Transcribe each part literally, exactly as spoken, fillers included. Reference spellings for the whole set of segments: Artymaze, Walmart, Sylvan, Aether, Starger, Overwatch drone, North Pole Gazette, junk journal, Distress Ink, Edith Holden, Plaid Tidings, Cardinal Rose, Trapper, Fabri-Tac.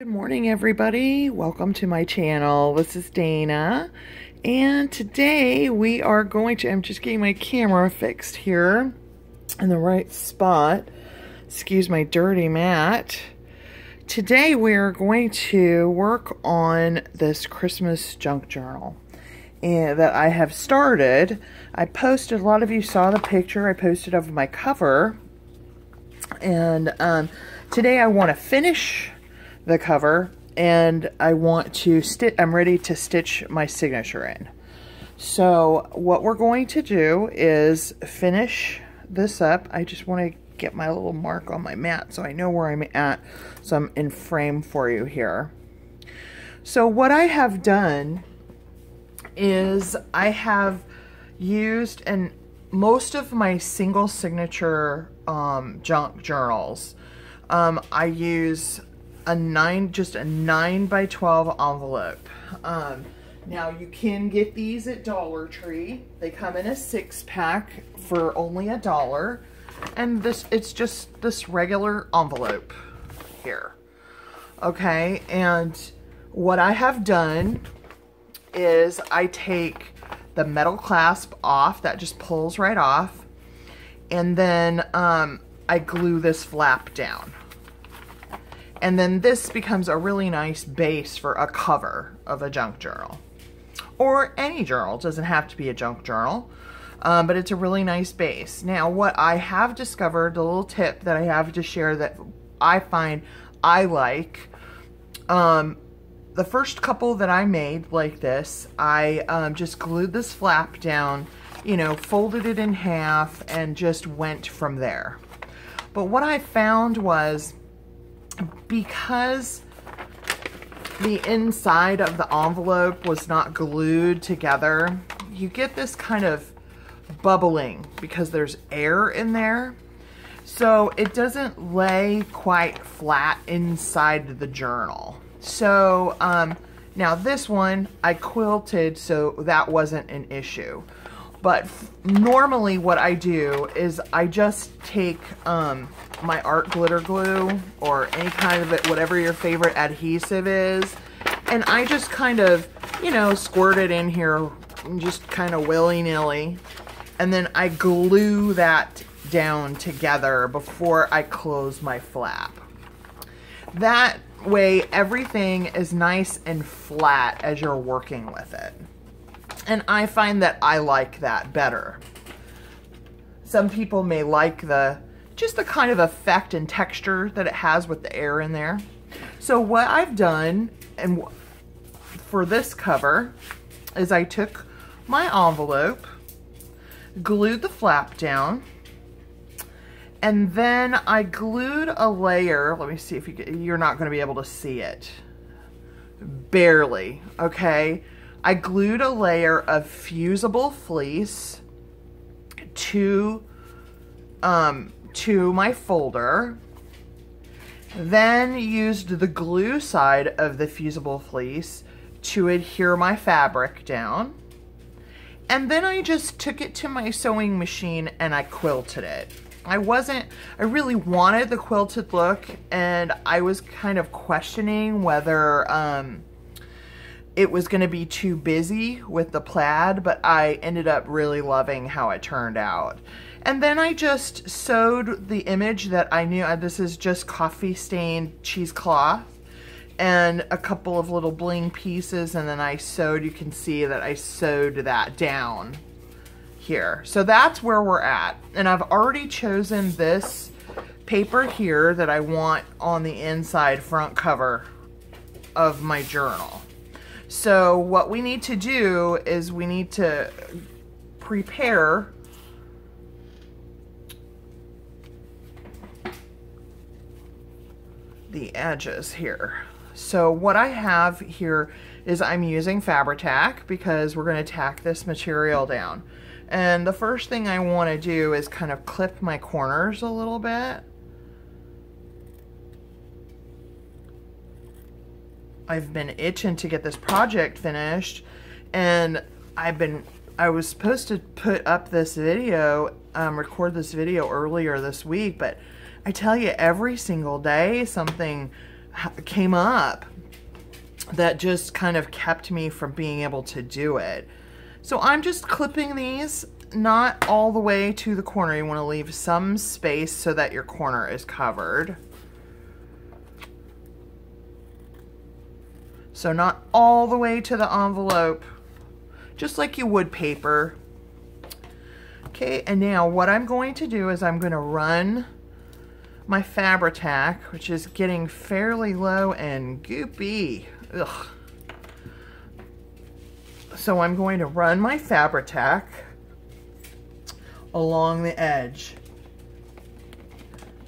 Good morning, everybody. Welcome to my channel. This is Dana, and today we are going to, I'm just getting my camera fixed here in the right spot. Excuse my dirty mat. Today we're going to work on this Christmas junk journal and that I have started. I posted, a lot of you saw the picture I posted of my cover, and um, today I want to finish the cover, and I want to stitch, I'm ready to stitch my signature in. So what we're going to do is finish this up. I just want to get my little mark on my mat so I know where I'm at, so I'm in frame for you here. So what I have done is I have used, and most of my single signature um, junk journals, um, I use a nine, just a nine by twelve envelope. Um, now you can get these at Dollar Tree. They come in a six pack for only a dollar. And this, it's just this regular envelope here. Okay. And what I have done is I take the metal clasp off, that just pulls right off. And then, um, I glue this flap down. And then this becomes a really nice base for a cover of a junk journal, or any journal. It doesn't have to be a junk journal, um, but it's a really nice base. Now, what I have discovered, the little tip that I have to share that I find I like, um, the first couple that I made like this, I um, just glued this flap down, you know, folded it in half, and just went from there. But what I found was, because the inside of the envelope was not glued together, you get this kind of bubbling because there's air in there. So it doesn't lay quite flat inside the journal. So um, now this one I quilted, so that wasn't an issue. But normally what I do is I just take um, my art glitter glue, or any kind of it, whatever your favorite adhesive is, and I just kind of, you know, squirt it in here, just kind of willy-nilly, and then I glue that down together before I close my flap. That way everything is nice and flat as you're working with it. And I find that I like that better. Some people may like the, just the kind of effect and texture that it has with the air in there. So what I've done, and for this cover, is I took my envelope, glued the flap down, and then I glued a layer. Let me see if you can, you're not going to be able to see it. Barely, okay? I glued a layer of fusible fleece to, um, to my folder, then used the glue side of the fusible fleece to adhere my fabric down, and then I just took it to my sewing machine and I quilted it. I wasn't, I really wanted the quilted look, and I was kind of questioning whether, um, it was going to be too busy with the plaid, but I ended up really loving how it turned out. And then I just sewed the image that I knew. This is just coffee stained cheesecloth and a couple of little bling pieces. And then I sewed, you can see that I sewed that down here. So that's where we're at. And I've already chosen this paper here that I want on the inside front cover of my journal. So what we need to do is we need to prepare the edges here. So what I have here is I'm using Fabri-Tac because we're going to tack this material down. And the first thing I want to do is kind of clip my corners a little bit. I've been itching to get this project finished, and I've been, I was supposed to put up this video, um, record this video earlier this week, but I tell you, every single day something came up that just kind of kept me from being able to do it. So I'm just clipping these, not all the way to the corner. You want to leave some space so that your corner is covered. So not all the way to the envelope, just like you would paper. Okay, and now what I'm going to do is I'm going to run my Fabri-Tac, which is getting fairly low and goopy. Ugh. So I'm going to run my Fabri-Tac along the edge.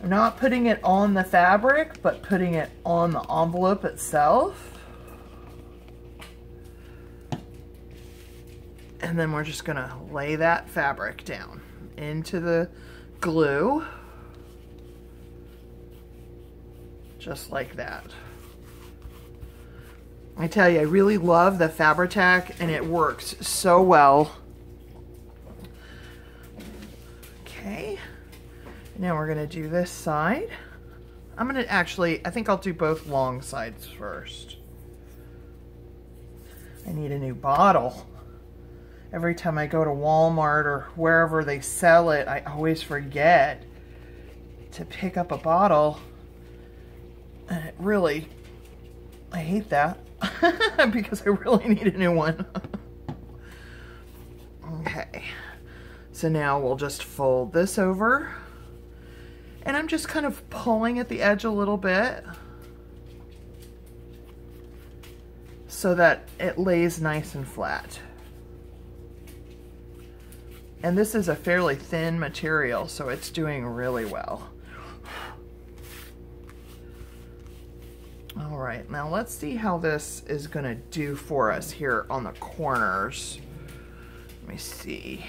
I'm not putting it on the fabric, but putting it on the envelope itself. And then we're just gonna lay that fabric down into the glue, just like that. I tell you, I really love the Fabri-Tac, and it works so well. Okay, now we're gonna do this side. I'm gonna actually, I think I'll do both long sides first. I need a new bottle. Every time I go to Walmart or wherever they sell it, I always forget to pick up a bottle. And it really, I hate that. Because I really need a new one. Okay, so now we'll just fold this over, and I'm just kind of pulling at the edge a little bit so that it lays nice and flat. And this is a fairly thin material, so it's doing really well. All right, now let's see how this is gonna do for us here on the corners. Let me see.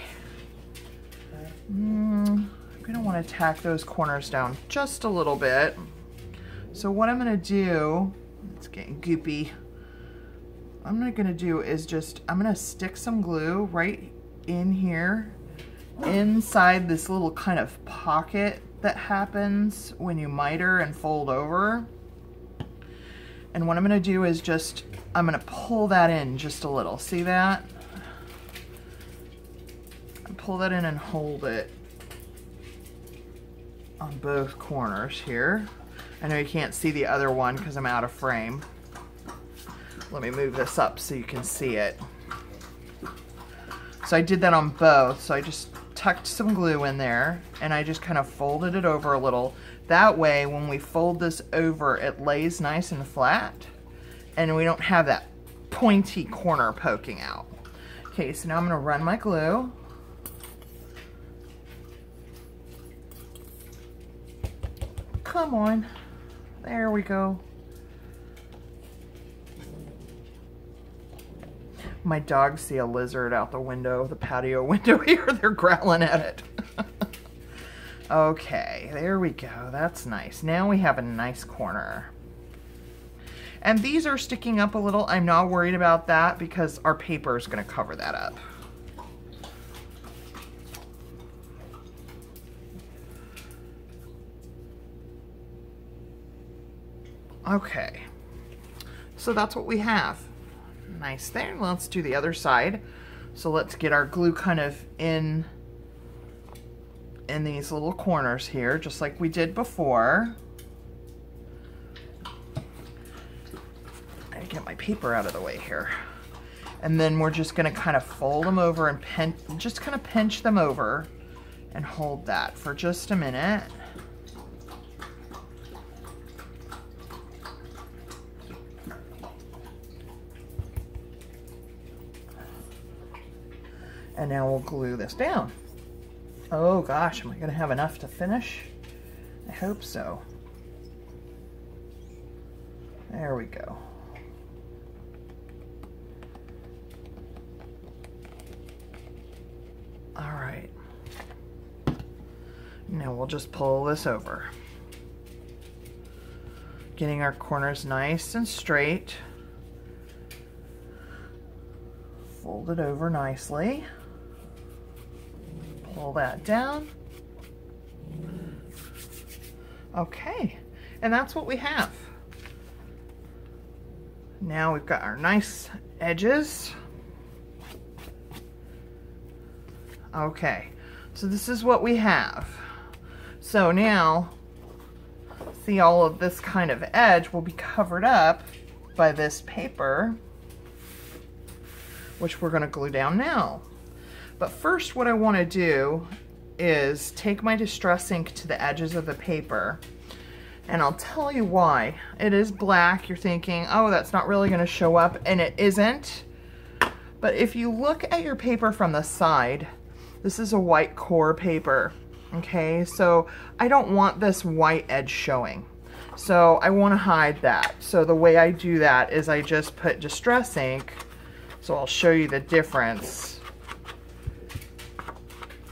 Mm, I'm gonna wanna tack those corners down just a little bit. So what I'm gonna do, it's getting goopy. I'm not gonna do is just, I'm gonna stick some glue right in here, inside this little kind of pocket that happens when you miter and fold over. And what I'm going to do is just, I'm going to pull that in just a little. See that? Pull that in and hold it on both corners here. I know you can't see the other one because I'm out of frame. Let me move this up so you can see it. So I did that on both. So I just tucked some glue in there and I just kind of folded it over a little. That way, when we fold this over, it lays nice and flat and we don't have that pointy corner poking out. Okay, so now I'm gonna run my glue. Come on, there we go. My dogs see a lizard out the window, the patio window here. They're growling at it. Okay, there we go. That's nice. Now we have a nice corner. And these are sticking up a little. I'm not worried about that because our paper is going to cover that up. Okay, so that's what we have. Nice there. Let's do the other side. So let's get our glue kind of in in these little corners here, just like we did before. I get my paper out of the way here. And then we're just going to kind of fold them over and pinch, just kind of pinch them over and hold that for just a minute. And now we'll glue this down. Oh gosh, am I gonna have enough to finish? I hope so. There we go. All right. Now we'll just pull this over. Getting our corners nice and straight. Fold it over nicely. Pull that down. Okay, and that's what we have. Now we've got our nice edges. Okay, so this is what we have. So now, see, all of this kind of edge will be covered up by this paper, which we're gonna glue down now. But first, what I wanna do is take my Distress Ink to the edges of the paper, and I'll tell you why. It is black. You're thinking, oh, that's not really gonna show up, and it isn't. But if you look at your paper from the side, this is a white core paper, okay? So I don't want this white edge showing. So I wanna hide that. So the way I do that is I just put Distress Ink, so I'll show you the difference.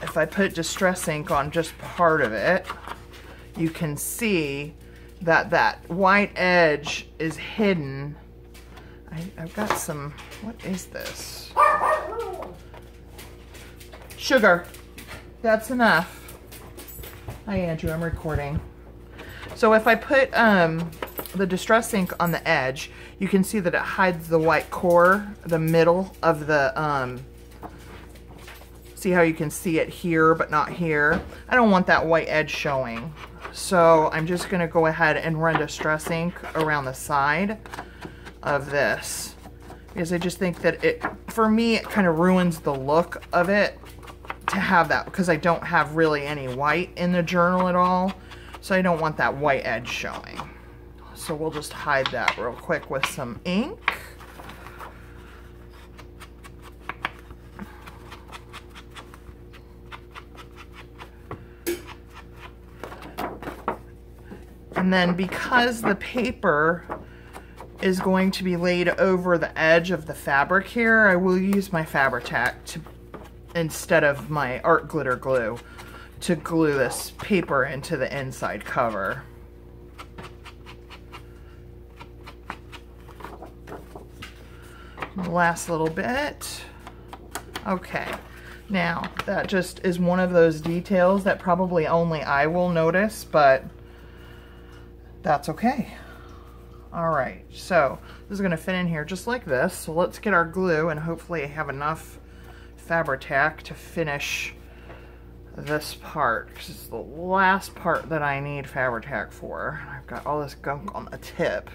If I put Distress Ink on just part of it, you can see that that white edge is hidden. I, I've got some, what is this? Sugar, that's enough. Hi Andrew, I'm recording. So if I put um, the Distress Ink on the edge, you can see that it hides the white core, the middle of the, um, see how you can see it here but not here? I don't want that white edge showing. So I'm just gonna go ahead and run Distress Ink around the side of this, because I just think that it, for me, it kind of ruins the look of it to have that, because I don't have really any white in the journal at all. So I don't want that white edge showing. So we'll just hide that real quick with some ink. And then because the paper is going to be laid over the edge of the fabric here, I will use my Fabri-Tac to, instead of my art glitter glue, to glue this paper into the inside cover. Last little bit. Okay, now that just is one of those details that probably only I will notice, but that's okay. All right, so this is gonna fit in here just like this. So let's get our glue and hopefully have enough Fabri-Tac to finish this part, because it's the last part that I need Fabri-Tac for. I've got all this gunk on the tip.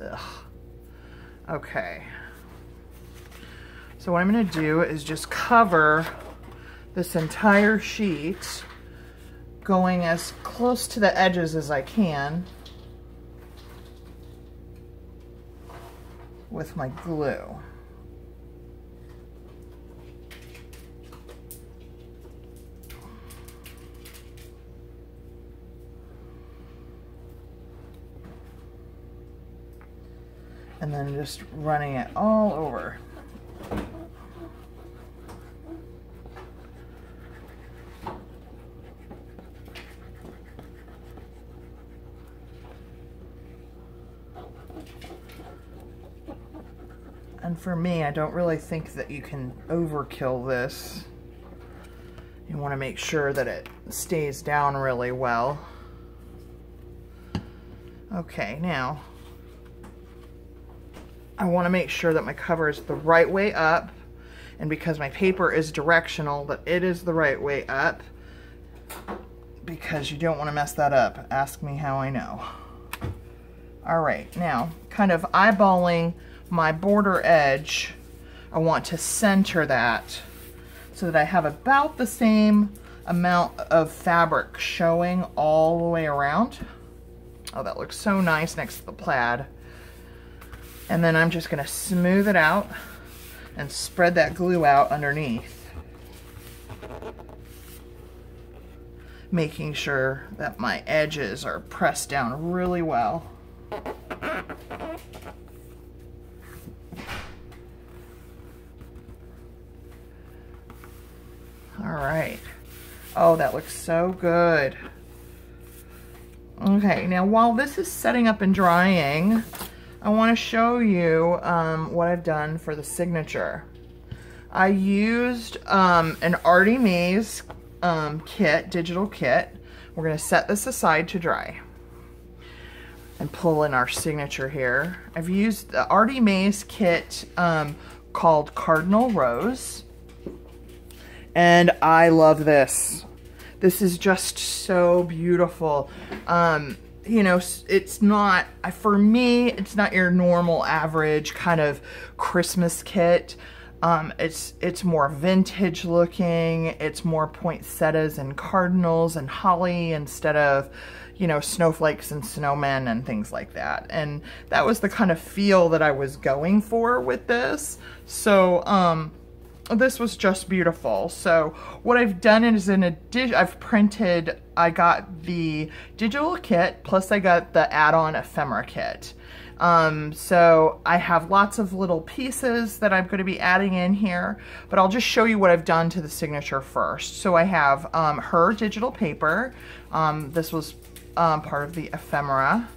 Ugh. Okay. So what I'm gonna do is just cover this entire sheet, going as close to the edges as I can with my glue. And then just running it all over. And for me, I don't really think that you can overkill this. You want to make sure that it stays down really well. Okay, now I want to make sure that my cover is the right way up, and because my paper is directional, that it is the right way up, because you don't want to mess that up. Ask me how I know. All right, now kind of eyeballing my border edge, I want to center that so that I have about the same amount of fabric showing all the way around. Oh, that looks so nice next to the plaid. And then I'm just gonna smooth it out and spread that glue out underneath, making sure that my edges are pressed down really well. All right. Oh, that looks so good. Okay, now while this is setting up and drying, I want to show you um, what I've done for the signature. I used um, an Artymaze um, kit, digital kit. We're going to set this aside to dry. and pull in our signature here. I've used the Artymaze kit um, called Cardinal Rose. And I love this. This is just so beautiful. Um, you know, it's not, for me, it's not your normal average kind of Christmas kit. Um, it's, it's more vintage looking. It's more poinsettias and cardinals and holly instead of, you know, snowflakes and snowmen and things like that. And that was the kind of feel that I was going for with this. So, um, this was just beautiful. So what I've done is in a dig I've printed, I got the digital kit, plus I got the add-on ephemera kit. Um, so I have lots of little pieces that I'm going to be adding in here, but I'll just show you what I've done to the signature first. So I have um, her digital paper. Um, this was um, part of the ephemera.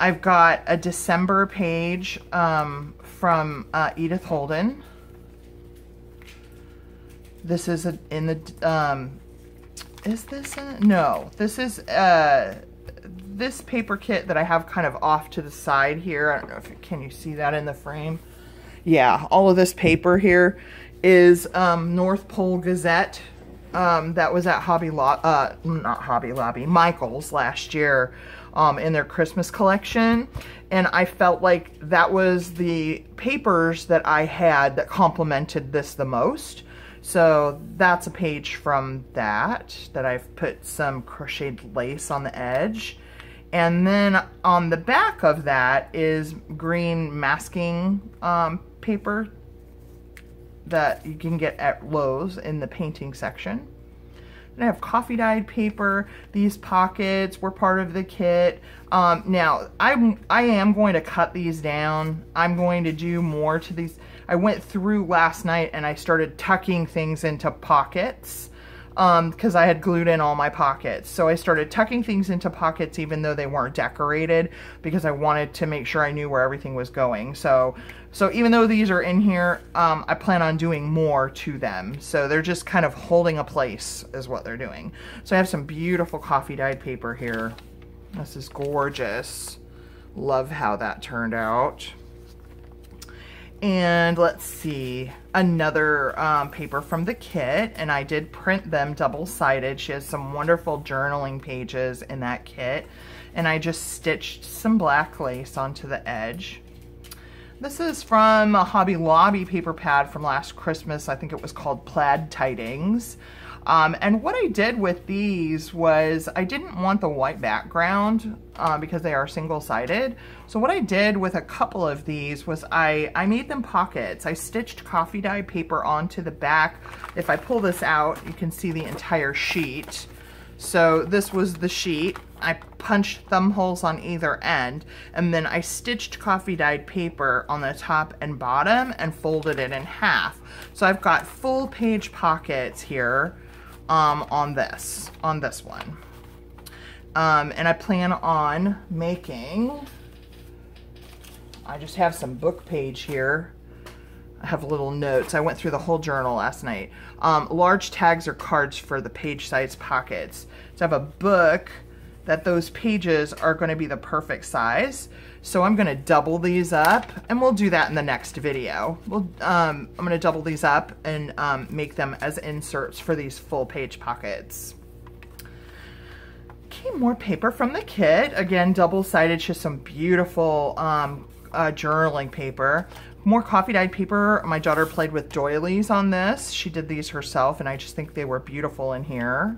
I've got a December page um, from uh, Edith Holden. This is a, in the, um, is this in it? No, this is, uh, this paper kit that I have kind of off to the side here. I don't know if, it, can you see that in the frame? Yeah, all of this paper here is, um, North Pole Gazette. Um, that was at Hobby Lobby, uh, not Hobby Lobby, Michael's last year, um, in their Christmas collection. And I felt like that was the papers that I had that complemented this the most. So that's a page from that, that I've put some crocheted lace on the edge. And then on the back of that is green masking um, paper that you can get at Lowe's in the painting section. And I have coffee dyed paper. These pockets were part of the kit. Um, now, I'm, I am going to cut these down. I'm going to do more to these. I went through last night and I started tucking things into pockets because um, I had glued in all my pockets. So I started tucking things into pockets even though they weren't decorated because I wanted to make sure I knew where everything was going. So, so even though these are in here, um, I plan on doing more to them. So they're just kind of holding a place is what they're doing. So I have some beautiful coffee dyed paper here. This is gorgeous. Love how that turned out. And let's see, another um, paper from the kit, and I did print them double-sided. She has some wonderful journaling pages in that kit, and I just stitched some black lace onto the edge. This is from a Hobby Lobby paper pad from last Christmas. I think it was called Plaid Tidings. Um, and what I did with these was I didn't want the white background uh, because they are single-sided. So what I did with a couple of these was I, I made them pockets. I stitched coffee dye paper onto the back. If I pull this out, you can see the entire sheet. So this was the sheet. I punched thumb holes on either end, and then I stitched coffee dyed paper on the top and bottom and folded it in half. So I've got full page pockets here um, on this, on this one. Um, and I plan on making, I just have some book page here. I have little notes. I went through the whole journal last night. Um, large tags or cards for the page size pockets. So I have a book that those pages are going to be the perfect size. So I'm going to double these up, and we'll do that in the next video. We'll, um, I'm going to double these up and um, make them as inserts for these full page pockets. Okay, more paper from the kit. Again, double-sided, just some beautiful um, uh, journaling paper. More coffee dyed paper. My daughter played with doilies on this. She did these herself, and I just think they were beautiful in here.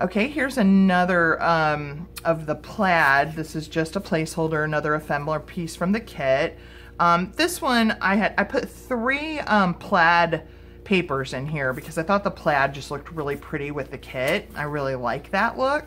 Okay, here's another um, of the plaid. This is just a placeholder, another ephemera piece from the kit. Um, this one, I had I put three um, plaid papers in here because I thought the plaid just looked really pretty with the kit. I really like that look.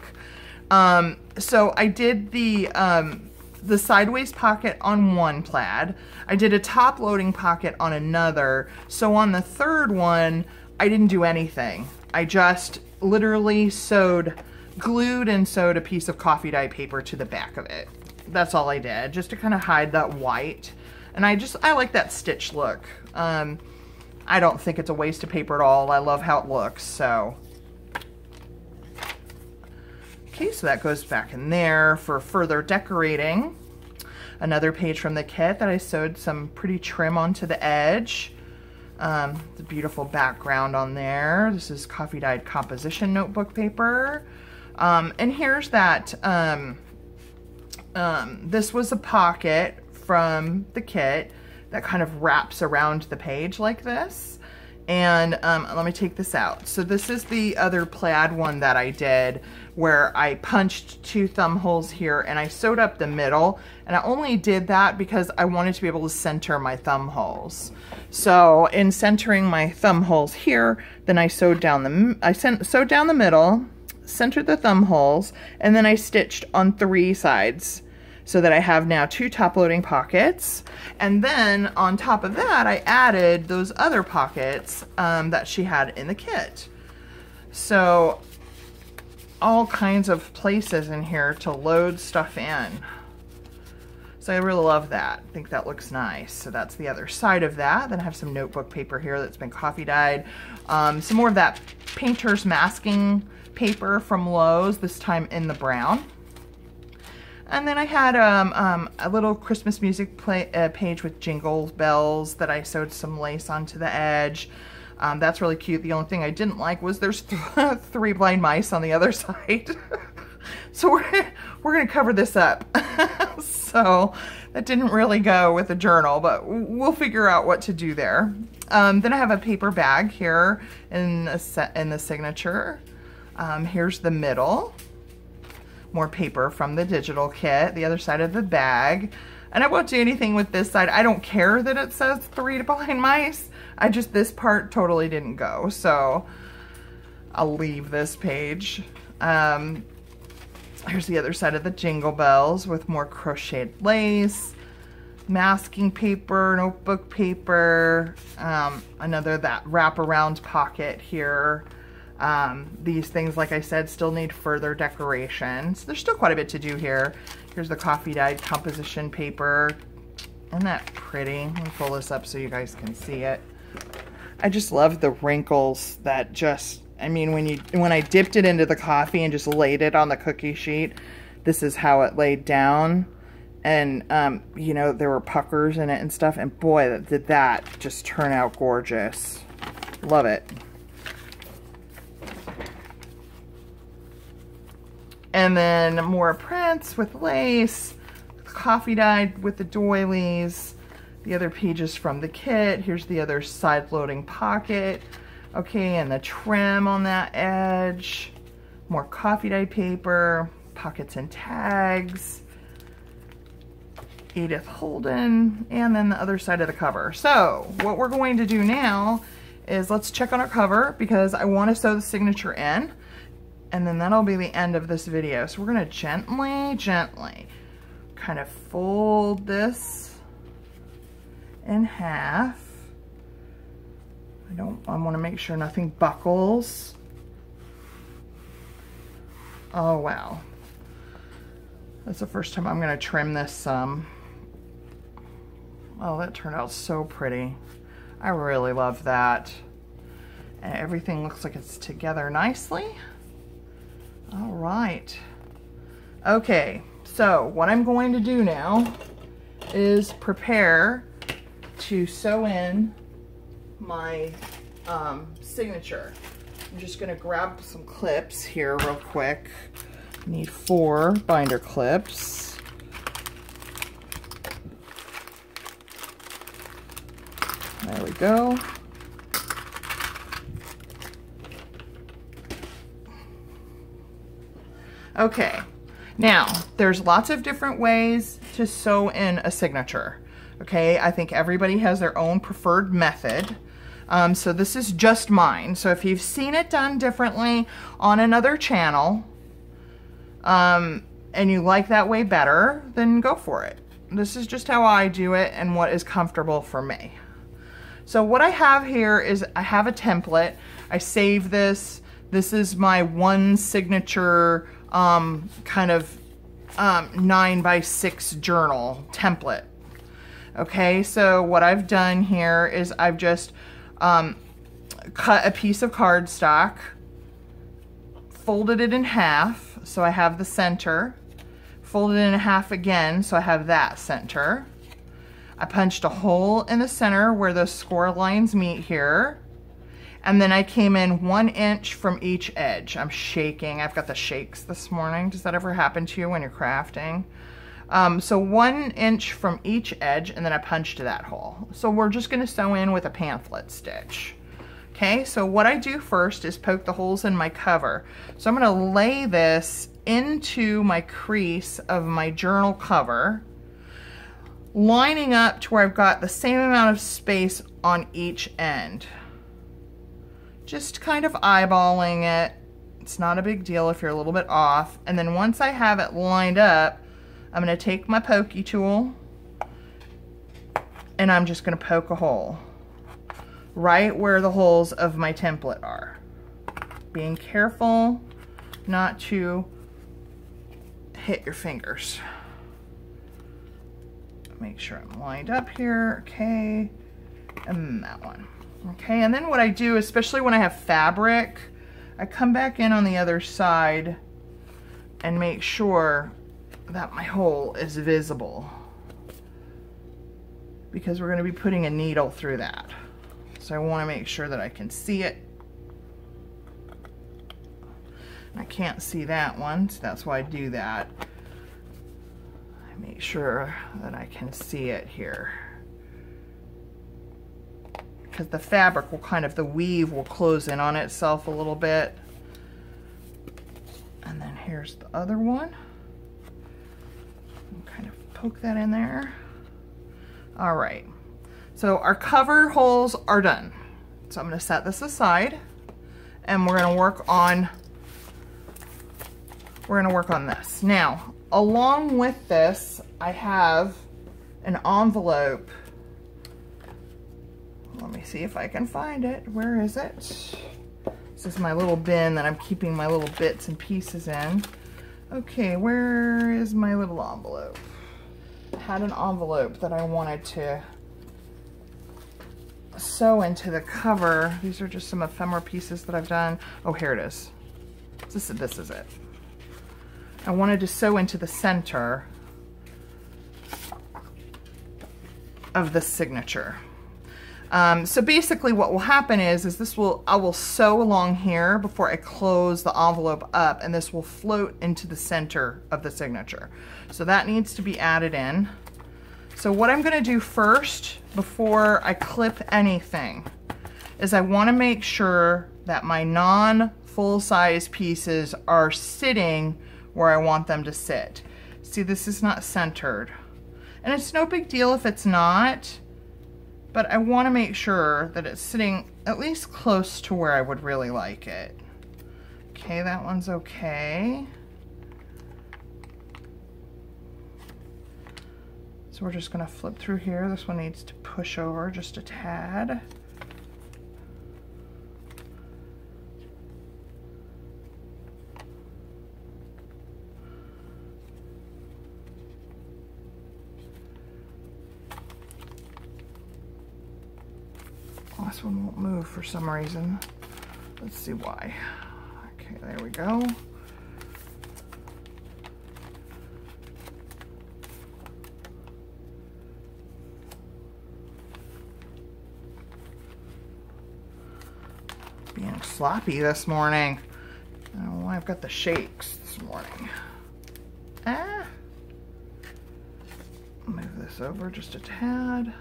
Um, so I did the, um, the sideways pocket on one plaid. I did a top loading pocket on another. So on the third one, I didn't do anything. I just literally sewed, glued and sewed a piece of coffee dye paper to the back of it. That's all I did, just to kind of hide that white. And I just, I like that stitch look. Um, I don't think it's a waste of paper at all. I love how it looks, so. Okay, so that goes back in there for further decorating. Another page from the kit that I sewed some pretty trim onto the edge. Um, the beautiful background on there. This is coffee dyed composition notebook paper. Um, and here's that. Um, um, this was a pocket from the kit that kind of wraps around the page like this. And um, let me take this out. So this is the other plaid one that I did, where I punched two thumb holes here and I sewed up the middle. And I only did that because I wanted to be able to center my thumb holes. So in centering my thumb holes here, then I sewed down the I sent, sewed down the middle, centered the thumb holes, and then I stitched on three sides, so that I have now two top loading pockets. And then on top of that, I added those other pockets um, that she had in the kit. So all kinds of places in here to load stuff in. So I really love that. I think that looks nice. So that's the other side of that. Then I have some notebook paper here that's been coffee dyed. Um, some more of that painter's masking paper from Lowe's, this time in the brown. And then I had um, um, a little Christmas music play, uh, page with jingle bells that I sewed some lace onto the edge. Um, that's really cute. The only thing I didn't like was there's th three blind mice on the other side. So we're, we're going to cover this up. So that didn't really go with the journal, but we'll figure out what to do there. Um, then I have a paper bag here in, a set, in the signature. Um, here's the middle. More paper from the digital kit, the other side of the bag. And I won't do anything with this side. I don't care that it says three blind mice. I just, this part totally didn't go. So I'll leave this page. Um, here's the other side of the jingle bells with more crocheted lace, masking paper, notebook paper, um, another that wraparound pocket here. Um, these things, like I said, still need further decoration. So there's still quite a bit to do here. Here's the coffee dyed composition paper. Isn't that pretty? Let me pull this up so you guys can see it. I just love the wrinkles that just, I mean, when you, when I dipped it into the coffee and just laid it on the cookie sheet, this is how it laid down. And, um, you know, there were puckers in it and stuff. And boy, that did that just turn out gorgeous. Love it. And then more prints with lace, coffee dyed with the doilies, the other pages from the kit. Here's the other side loading pocket. Okay, and the trim on that edge, more coffee dyed paper, pockets and tags, Edith Holden, and then the other side of the cover. So what we're going to do now is let's check on our cover because I want to sew the signature in. And then that'll be the end of this video. So we're gonna gently, gently kind of fold this in half. I don't, I wanna make sure nothing buckles. Oh, wow. That's the first time I'm gonna trim this some. Oh, that turned out so pretty. I really love that. And everything looks like it's together nicely. All right. Okay, so what I'm going to do now is prepare to sew in my um, signature. I'm just gonna grab some clips here real quick. I need four binder clips. There we go. Okay, now there's lots of different ways to sew in a signature. Okay, I think everybody has their own preferred method. Um, so this is just mine. So if you've seen it done differently on another channel um, and you like that way better, then go for it. This is just how I do it and what is comfortable for me. So what I have here is I have a template. I save this. This is my one signature Um, kind of um, nine by six journal template. Okay, so what I've done here is I've just um, cut a piece of cardstock, folded it in half so I have the center. Folded in half again, so I have that center. I punched a hole in the center where those score lines meet here. And then I came in one inch from each edge. I'm shaking. I've got the shakes this morning. Does that ever happen to you when you're crafting? Um, so one inch from each edge, and then I punched that hole. So we're just going to sew in with a pamphlet stitch. Okay, so what I do first is poke the holes in my cover. So I'm going to lay this into my crease of my journal cover, lining up to where I've got the same amount of space on each end. Just kind of eyeballing it. It's not a big deal if you're a little bit off. And then once I have it lined up, I'm going to take my pokey tool and I'm just going to poke a hole right where the holes of my template are. Being careful not to hit your fingers. Make sure I'm lined up here. Okay. And that one. Okay. And then what I do, especially when I have fabric, I come back in on the other side and make sure that my hole is visible, because we're going to be putting a needle through that. So I want to make sure that I can see it. I can't see that one, so that's why I do that. I make sure that I can see it here, because the fabric will kind of, the weave will close in on itself a little bit. And then here's the other one. Kind of poke that in there. All right, so our cover holes are done. So I'm going to set this aside, and we're going to work on we're going to work on this. Now, along with this, I have an envelope. Let me see if I can find it. Where is it? This is my little bin that I'm keeping my little bits and pieces in. Okay, where is my little envelope? I had an envelope that I wanted to sew into the cover. These are just some ephemera pieces that I've done. Oh, here it is. This, this is it. I wanted to sew into the center of the signature. Um, so basically what will happen is, is this will, I will sew along here before I close the envelope up, and this will float into the center of the signature. So that needs to be added in. So what I'm going to do first, before I clip anything, is I want to make sure that my non-full-size pieces are sitting where I want them to sit. See, this is not centered. And it's no big deal if it's not, but I want to make sure that it's sitting at least close to where I would really like it. Okay, that one's okay. So we're just going to flip through here. This one needs to push over just a tad. This one won't move for some reason. Let's see why. Okay, there we go. Being sloppy this morning. I don't know why I've got the shakes this morning. Ah. Move this over just a tad.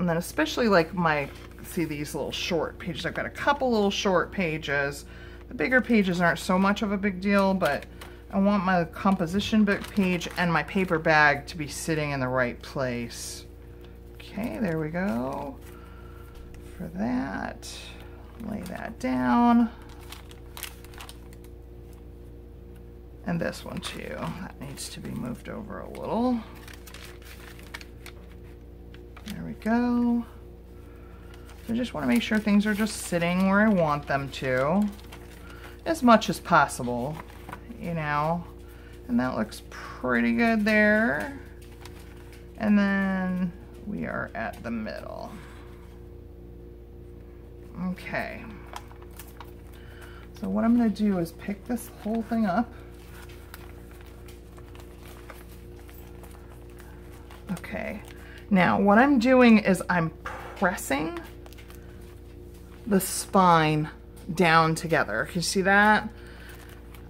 And then especially like my, see these little short pages. I've got a couple little short pages. The bigger pages aren't so much of a big deal, but I want my composition book page and my paper bag to be sitting in the right place. Okay, there we go. For that, lay that down. And this one too. That needs to be moved over a little. There we go. I just want to make sure things are just sitting where I want them to, as much as possible, you know. And that looks pretty good there. And then we are at the middle. Okay. So So what I'm going to do is pick this whole thing up. Okay, now what I'm doing is I'm pressing the spine down together. Can you see that?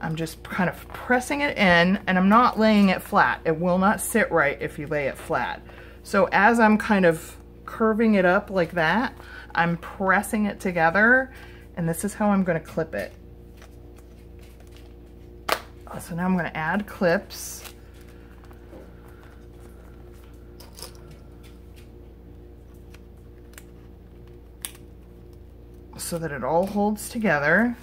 I'm just kind of pressing it in, and I'm not laying it flat. It will not sit right if you lay it flat. So as I'm kind of curving it up like that, I'm pressing it together, and this is how I'm going to clip it. So now I'm going to add clips. So that it all holds together.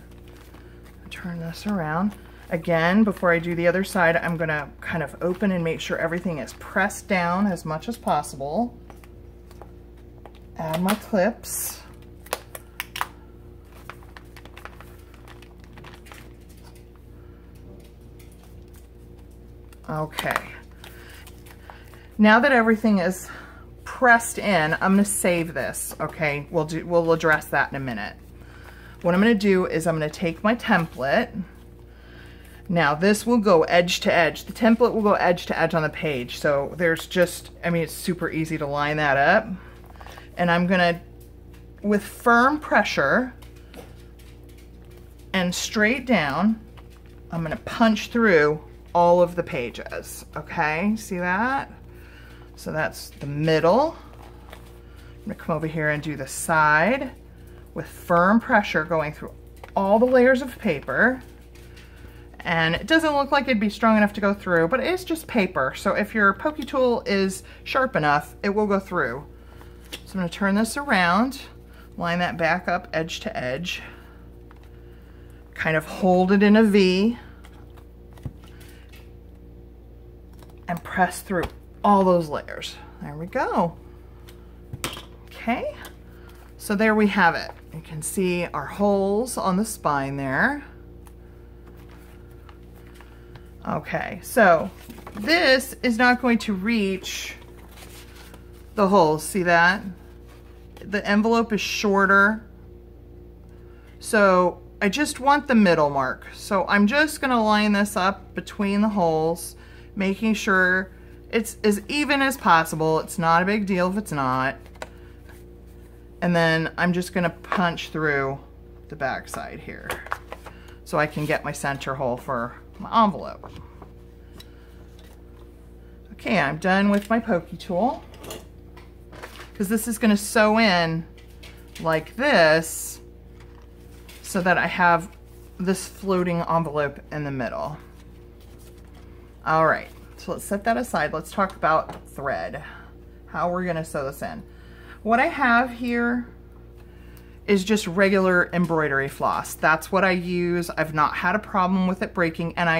Turn this around. Again, before I do the other side, I'm going to kind of open and make sure everything is pressed down as much as possible. Add my clips. Okay. Now that everything is pressed in, I'm going to save this, okay? We'll do, we'll address that in a minute. What I'm going to do is I'm going to take my template. Now this will go edge to edge. The template will go edge to edge on the page. So there's just, I mean, it's super easy to line that up. And I'm going to, with firm pressure and straight down, I'm going to punch through all of the pages. Okay, see that? So that's the middle. I'm going to come over here and do the side with firm pressure going through all the layers of paper. And it doesn't look like it'd be strong enough to go through, but it is just paper. So if your pokey tool is sharp enough, it will go through. So I'm going to turn this around, line that back up edge to edge, kind of hold it in a V, and press through all those layers. There we go. Okay, so there we have it. You can see our holes on the spine there. Okay, so this is not going to reach the holes. See that? The envelope is shorter. So I just want the middle mark. So I'm just going to line this up between the holes, making sure it's as even as possible. It's not a big deal if it's not. And then I'm just going to punch through the back side here so I can get my center hole for my envelope. Okay, I'm done with my pokey tool because this is going to sew in like this so that I have this floating envelope in the middle. All right. So let's set that aside. Let's talk about thread, how we're going to sew this in. What I have here is just regular embroidery floss. That's what I use. I've not had a problem with it breaking, and I